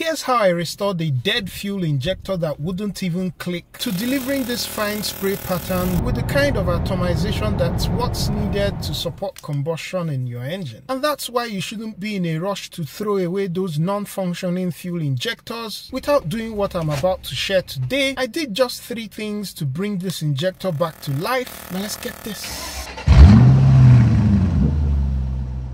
Here's how I restored the dead fuel injector that wouldn't even click to delivering this fine spray pattern with the kind of atomization that's what's needed to support combustion in your engine. And that's why you shouldn't be in a rush to throw away those non-functioning fuel injectors. Without doing what I'm about to share today, I did just 3 things to bring this injector back to life. Now let's get this.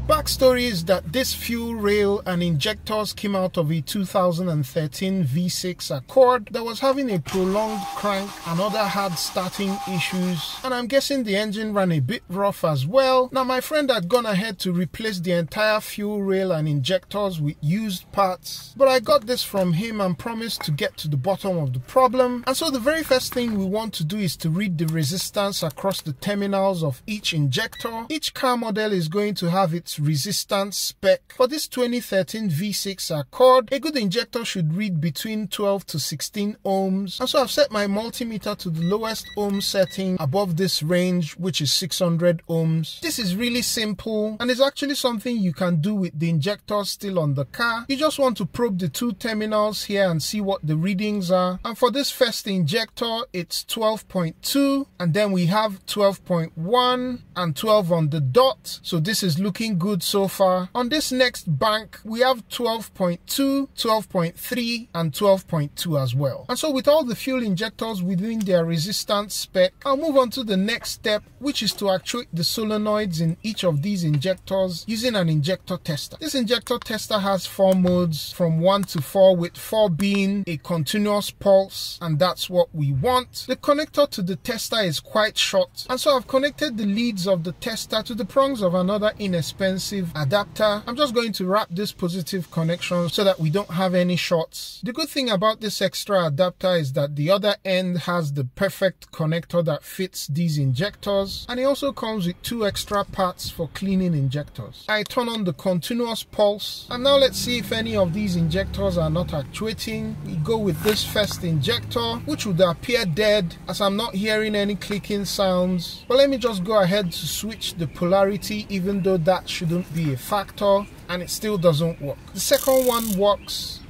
Backstory is that this fuel rail and injectors came out of a 2013 V6 Accord that was having a prolonged crank and other hard starting issues, and I'm guessing the engine ran a bit rough as well. Now my friend had gone ahead to replace the entire fuel rail and injectors with used parts, but I got this from him and promised to get to the bottom of the problem. And so the very first thing we want to do is to read the resistance across the terminals of each injector. Each car model is going to have its resistance spec. For this 2013 V6 Accord, a good injector should read between 12 to 16 ohms, and so I've set my multimeter to the lowest ohm setting above this range, which is 600 ohms. This is really simple and is actually something you can do with the injectors still on the car. You just want to probe the 2 terminals here and see what the readings are, and for this first injector it's 12.2, and then we have 12.1 and 12 on the dot, so this is looking good so far. On this next bank we have 12.2, 12.3 and 12.2 as well. And so with all the fuel injectors within their resistance spec, I'll move on to the next step, which is to actuate the solenoids in each of these injectors using an injector tester. This injector tester has 4 modes from 1 to 4, with 4 being a continuous pulse, and that's what we want. The connector to the tester is quite short, and so I've connected the leads of the tester to the prongs of another inexpensive adapter. I'm just going to wrap this positive connection so that we don't have any shorts. The good thing about this extra adapter is that the other end has the perfect connector that fits these injectors, and it also comes with 2 extra parts for cleaning injectors. I turn on the continuous pulse, and now let's see if any of these injectors are not actuating. We go with this first injector, which would appear dead as I'm not hearing any clicking sounds, but let me just go ahead to switch the polarity, even though that shouldn't be a factor, and it still doesn't work. The second one works,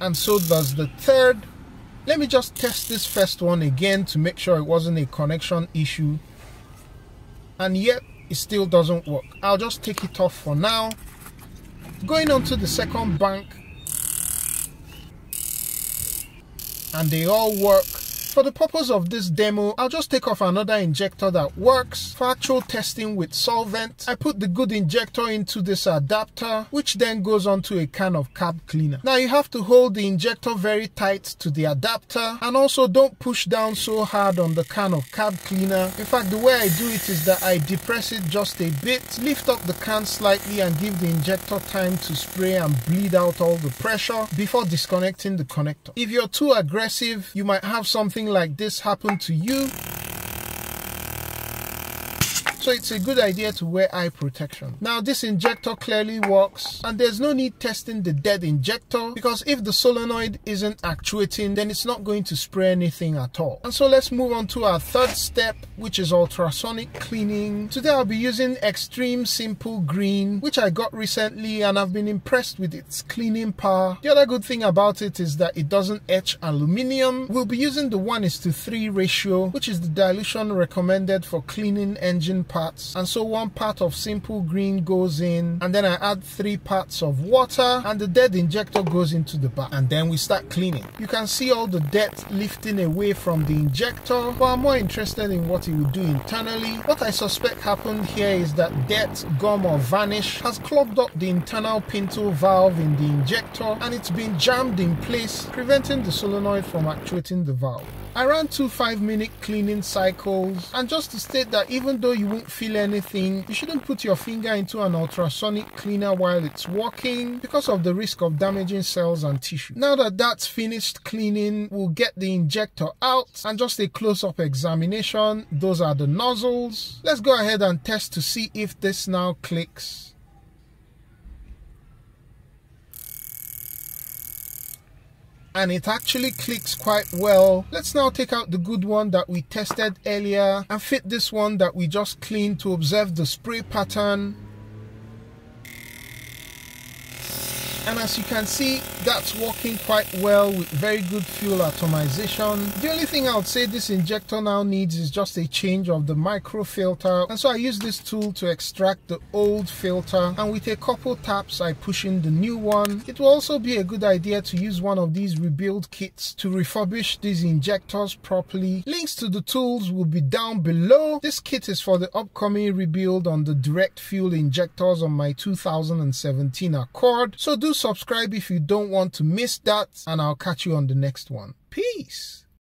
and so does the third. Let me just test this first one again to make sure it wasn't a connection issue, and yet it still doesn't work. I'll just take it off for now. Going on to the second bank, and they all work. For the purpose of this demo, I'll just take off another injector that works. For actual testing with solvent, I put the good injector into this adapter, which then goes onto a can of cab cleaner. Now you have to hold the injector very tight to the adapter, and also don't push down so hard on the can of cab cleaner. In fact, the way I do it is that I depress it just a bit, lift up the can slightly and give the injector time to spray and bleed out all the pressure before disconnecting the connector. If you're too aggressive, you might have something like this happened to you, so it's a good idea to wear eye protection. Now this injector clearly works, and there's no need testing the dead injector, because if the solenoid isn't actuating, then it's not going to spray anything at all. And so let's move on to our third step, which is ultrasonic cleaning. Today I'll be using Extreme Simple Green, which I got recently, and I've been impressed with its cleaning power. The other good thing about it is that it doesn't etch aluminium. We'll be using the 1:3 ratio, which is the dilution recommended for cleaning engine parts, and so 1 part of Simple Green goes in, and then I add 3 parts of water, and the dead injector goes into the back, and then we start cleaning. You can see all the dirt lifting away from the injector, but I'm more interested in what it will do internally. What I suspect happened here is that dirt, gum or varnish has clogged up the internal pintle valve in the injector, and it's been jammed in place, preventing the solenoid from actuating the valve. I ran 2 5-minute cleaning cycles, and just to state that even though you won't feel anything, you shouldn't put your finger into an ultrasonic cleaner while it's working because of the risk of damaging cells and tissue. Now that that's finished cleaning, we'll get the injector out, and just a close-up examination. Those are the nozzles. Let's go ahead and test to see if this now clicks. And it actually clicks quite well. Let's now take out the good one that we tested earlier and fit this one that we just cleaned to observe the spray pattern. And and as you can see, that's working quite well with very good fuel atomization. The only thing I would say this injector now needs is just a change of the micro filter, and so I use this tool to extract the old filter, and with a couple taps I push in the new one. It will also be a good idea to use one of these rebuild kits to refurbish these injectors properly. Links to the tools will be down below. This kit is for the upcoming rebuild on the direct fuel injectors on my 2017 Accord, so do subscribe if you don't want to miss that, and I'll catch you on the next one. Peace!